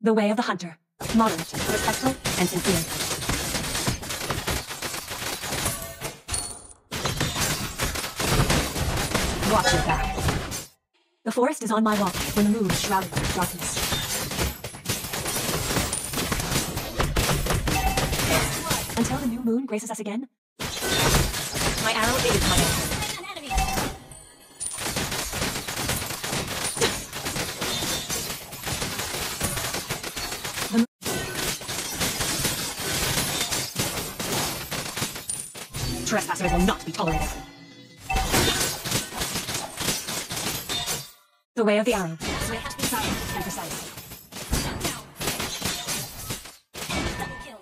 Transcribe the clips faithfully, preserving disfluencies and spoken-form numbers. The way of the hunter. Modern, respectful, and sincere. Watch your back. The forest is on my watch when the moon is shrouded in darkness. Until the new moon graces us again, my arrow is my answer. An enemy. The moon. Trespassers will not be tolerated. The way of the arrow. So it has to be silent and precise. Double kill.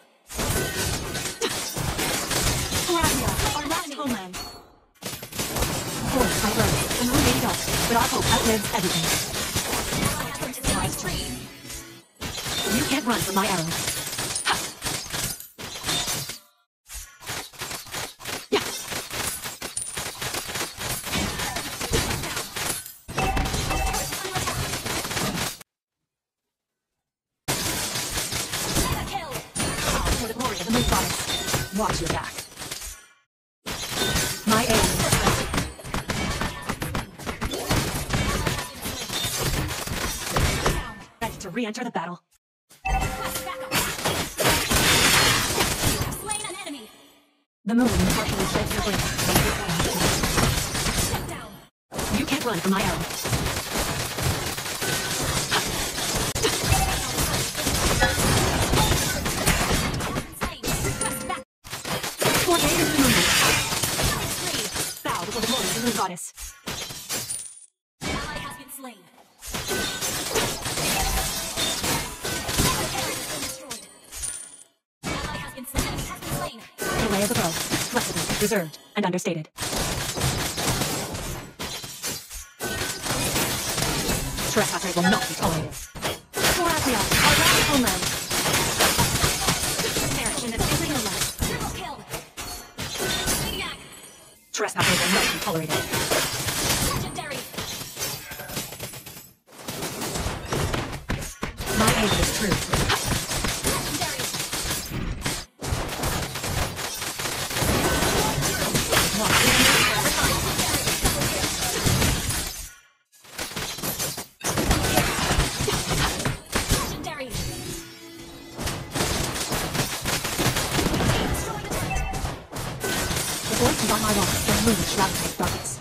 Arabia, our last homeland. Force, I grow, and we may not, but our hope outlives everything. My strength. You can't run from my arrows. Watch your back. My aim is ready. Ready to re-enter the battle. Slain an enemy. The moon partially sheds your blade. You can't run from my arrow. Goddess. Ally has been slain. Ally has been slain. Has been slain. The way of the bow, flexible, reserved, and understated. Trespassers will not be tolerated. Horatia, our last homeland. Trespassers will not be tolerated. Legendary. My aim is true. Legendary. Legendary. The voice is on my wall. Moon shrouded in darkness.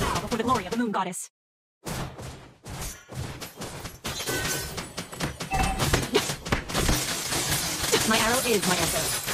Bow before the glory of the moon goddess. My arrow is my answer.